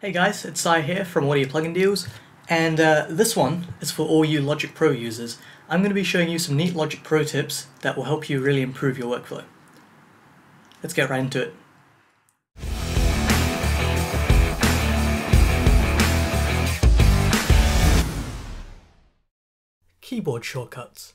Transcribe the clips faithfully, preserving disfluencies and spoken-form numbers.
Hey guys, it's Sai here from Audio Plugin Deals, and uh, this one is for all you Logic Pro users. I'm going to be showing you some neat Logic Pro tips that will help you really improve your workflow. Let's get right into it. Keyboard shortcuts.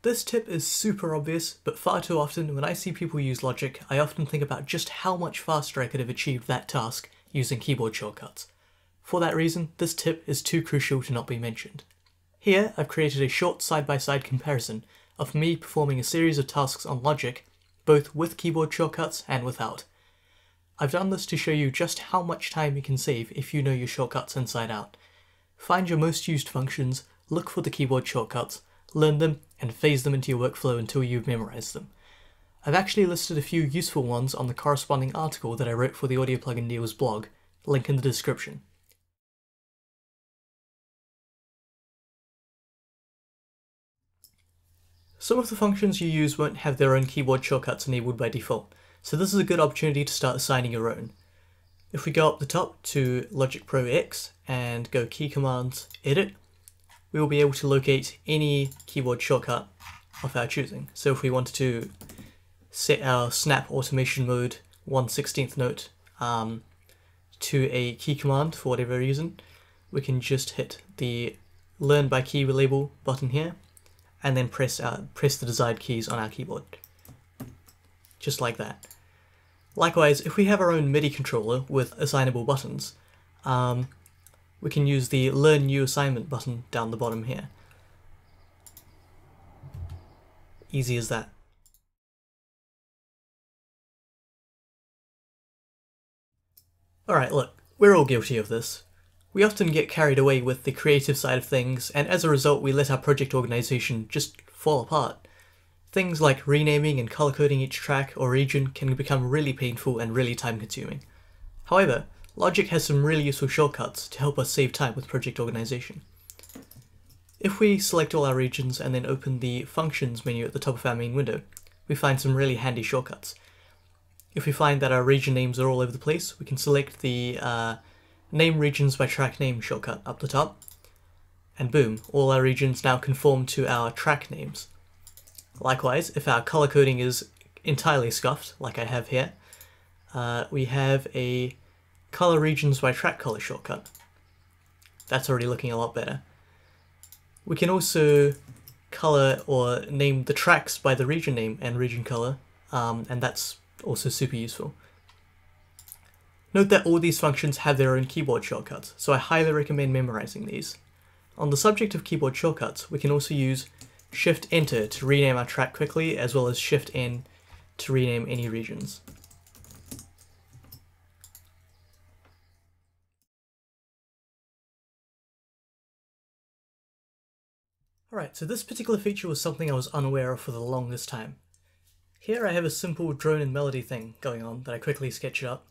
This tip is super obvious, but far too often when I see people use Logic, I often think about just how much faster I could have achieved that task using keyboard shortcuts. For that reason, this tip is too crucial to not be mentioned. Here, I've created a short side-by-side comparison of me performing a series of tasks on Logic, both with keyboard shortcuts and without. I've done this to show you just how much time you can save if you know your shortcuts inside out. Find your most used functions, look for the keyboard shortcuts, learn them, and phase them into your workflow until you've memorized them. I've actually listed a few useful ones on the corresponding article that I wrote for the Audio Plugin Deals blog, link in the description. Some of the functions you use won't have their own keyboard shortcuts enabled by default, so this is a good opportunity to start assigning your own. If we go up the top to Logic Pro X and go Key Commands, Edit, we will be able to locate any keyboard shortcut of our choosing. So if we wanted to set our snap automation mode one sixteenth note um, to a key command for whatever reason, we can just hit the learn by key label button here and then press our, press the desired keys on our keyboard, just like that. Likewise, if we have our own MIDI controller with assignable buttons, um, we can use the learn new assignment button down the bottom here. Easy as that. Alright, look, we're all guilty of this. We often get carried away with the creative side of things, and as a result we let our project organization just fall apart. Things like renaming and color coding each track or region can become really painful and really time consuming. However, Logic has some really useful shortcuts to help us save time with project organization. If we select all our regions and then open the Functions menu at the top of our main window, we find some really handy shortcuts. If we find that our region names are all over the place, we can select the uh, Name Regions by Track Name shortcut up the top, and boom, all our regions now conform to our track names. Likewise, if our color coding is entirely scuffed, like I have here, uh, we have a Color Regions by Track Color shortcut. That's already looking a lot better. We can also color or name the tracks by the region name and region color, um, and that's also super useful. Note that all these functions have their own keyboard shortcuts, so I highly recommend memorizing these. On the subject of keyboard shortcuts, we can also use Shift-Enter to rename our track quickly, as well as Shift-N to rename any regions. Alright, so this particular feature was something I was unaware of for the longest time. Here I have a simple drone and melody thing going on that I quickly sketch it up.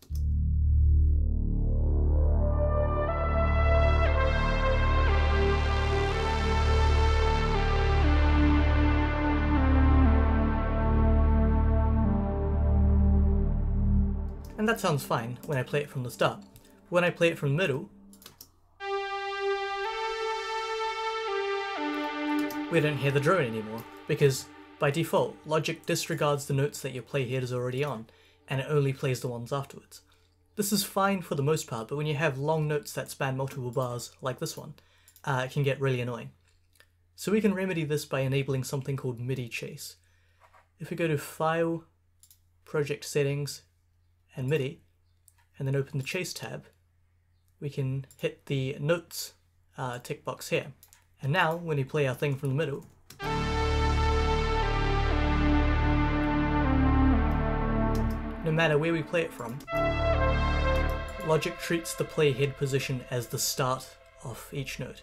And that sounds fine when I play it from the start. When I play it from the middle, we don't hear the drone anymore, because by default, Logic disregards the notes that your playhead is already on, and it only plays the ones afterwards. This is fine for the most part, but when you have long notes that span multiple bars, like this one, uh, it can get really annoying. So we can remedy this by enabling something called MIDI Chase. If we go to File, Project Settings, and MIDI, and then open the Chase tab, we can hit the Notes uh, tick box here. And now, when we play our thing from the middle, no matter where we play it from, Logic treats the playhead position as the start of each note.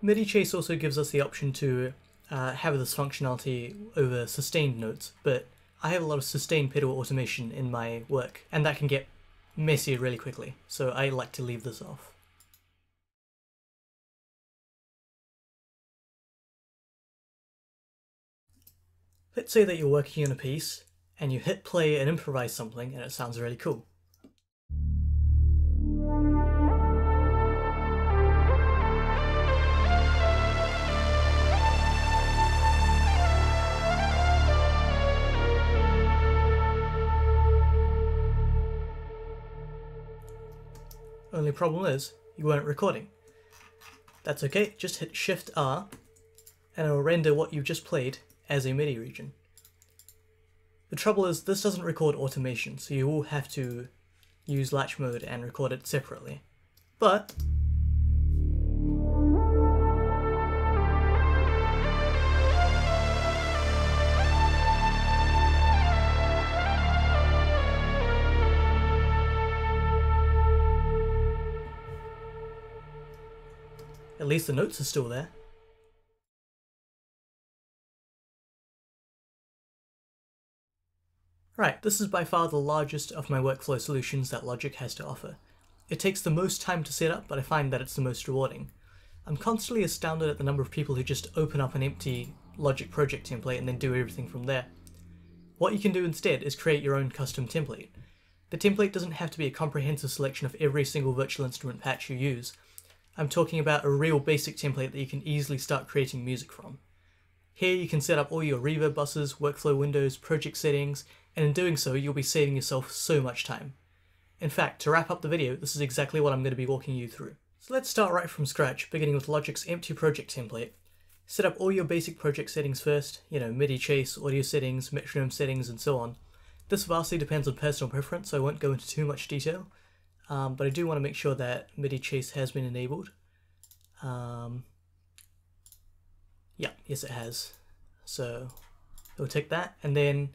MIDI Chase also gives us the option to uh, have this functionality over sustained notes, but I have a lot of sustained pedal automation in my work, and that can get messy really quickly, so I like to leave this off. Let's say that you're working on a piece and you hit play and improvise something and it sounds really cool. Only problem is, you weren't recording. That's okay, just hit Shift R and it will render what you've just played as a MIDI region. The trouble is, this doesn't record automation, so you will have to use latch mode and record it separately. But at least the notes are still there. Right, this is by far the largest of my workflow solutions that Logic has to offer. It takes the most time to set up, but I find that it's the most rewarding. I'm constantly astounded at the number of people who just open up an empty Logic project template and then do everything from there. What you can do instead is create your own custom template. The template doesn't have to be a comprehensive selection of every single virtual instrument patch you use. I'm talking about a real basic template that you can easily start creating music from. Here you can set up all your reverb buses, workflow windows, project settings, and in doing so, you'll be saving yourself so much time. In fact, to wrap up the video, this is exactly what I'm going to be walking you through. So let's start right from scratch, beginning with Logic's empty project template. Set up all your basic project settings first, you know, MIDI chase, audio settings, metronome settings, and so on. This vastly depends on personal preference, so I won't go into too much detail, um, but I do want to make sure that MIDI chase has been enabled. Um, yeah, yes it has. So we'll take that, and then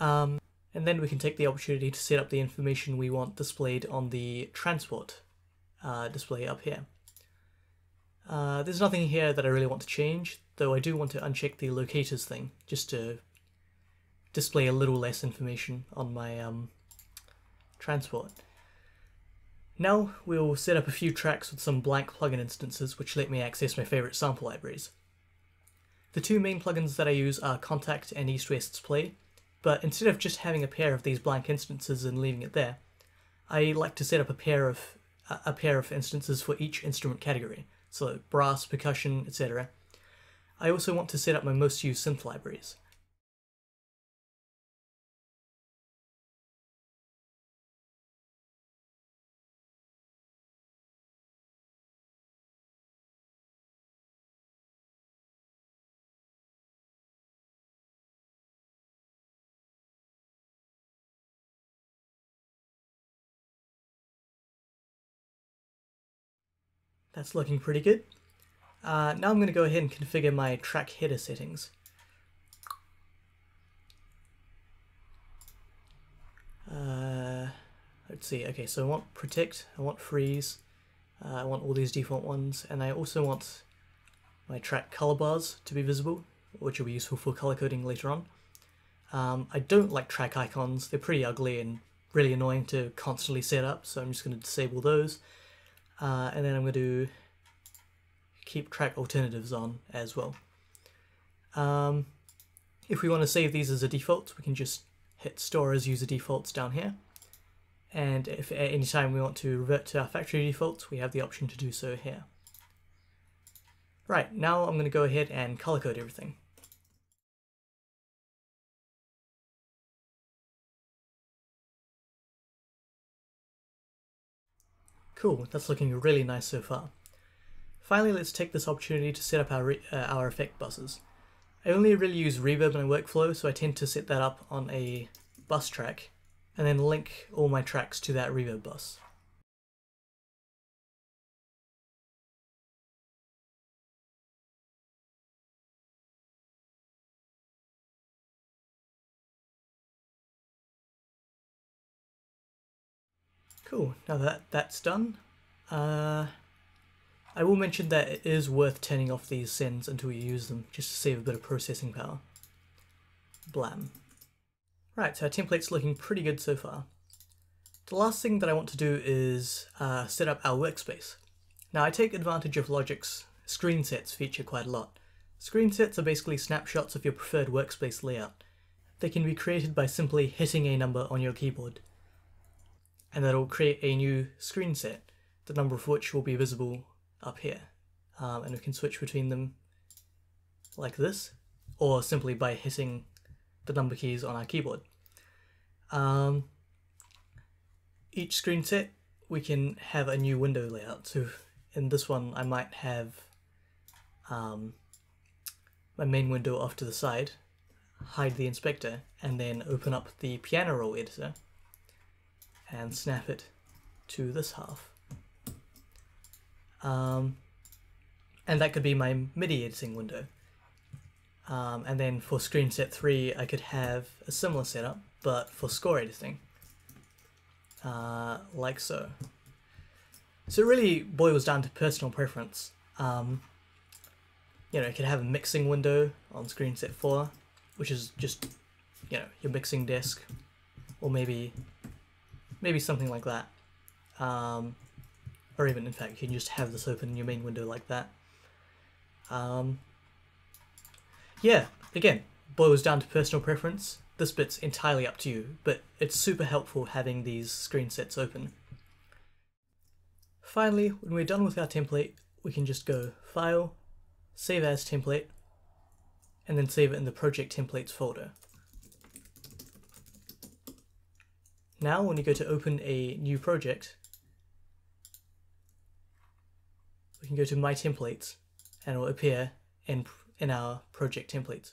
Um, and then we can take the opportunity to set up the information we want displayed on the transport uh, display up here. Uh, there's nothing here that I really want to change, though I do want to uncheck the locators thing, just to display a little less information on my um, transport. Now we'll set up a few tracks with some blank plugin instances which let me access my favorite sample libraries. The two main plugins that I use are Kontakt and East West's Play. But instead of just having a pair of these blank instances and leaving it there, I like to set up a pair of a pair of instances for each instrument category, so brass, percussion, et cetera. I also want to set up my most used synth libraries. That's looking pretty good. Uh, now I'm going to go ahead and configure my track header settings. Uh, let's see, okay, so I want protect, I want freeze, uh, I want all these default ones, and I also want my track color bars to be visible, which will be useful for color coding later on. Um, I don't like track icons, they're pretty ugly and really annoying to constantly set up, so I'm just going to disable those. Uh, and then I'm going to keep track alternatives on as well. Um, if we want to save these as a default, we can just hit store as user defaults down here. And if at any time we want to revert to our factory defaults, we have the option to do so here. Right, now I'm going to go ahead and color code everything. Cool, that's looking really nice so far. Finally, let's take this opportunity to set up our, re uh, our effect buses. I only really use reverb in my workflow, so I tend to set that up on a bus track and then link all my tracks to that reverb bus. Cool, now that that's done, uh, I will mention that it is worth turning off these sends until you use them, just to save a bit of processing power. Blam. Right, so our template's looking pretty good so far. The last thing that I want to do is uh, set up our workspace. Now I take advantage of Logic's screen sets feature quite a lot, Screensets are basically snapshots of your preferred workspace layout. They can be created by simply hitting a number on your keyboard, and that'll create a new screen set, the number of which will be visible up here. Um, and we can switch between them like this, or simply by hitting the number keys on our keyboard. Um, each screen set, we can have a new window layout. So in this one, I might have um, my main window off to the side, hide the inspector, and then open up the piano roll editor and snap it to this half. Um, and that could be my MIDI editing window. Um, and then for screen set three, I could have a similar setup, but for score editing, uh, like so. So it really boils down to personal preference. Um, you know, you could have a mixing window on screen set four, which is just, you know, your mixing desk, or maybe, maybe something like that. Um, or even, in fact, you can just have this open in your main window like that. Um, yeah, again, boils down to personal preference. This bit's entirely up to you, but it's super helpful having these screen sets open. Finally, when we're done with our template, we can just go File, Save As Template, and then save it in the Project Templates folder. Now, when you go to open a new project, we can go to My Templates, and it will appear in, in our Project Templates.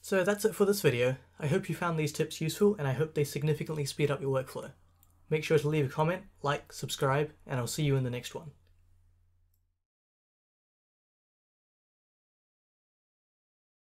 So that's it for this video. I hope you found these tips useful, and I hope they significantly speed up your workflow. Make sure to leave a comment, like, subscribe, and I'll see you in the next one.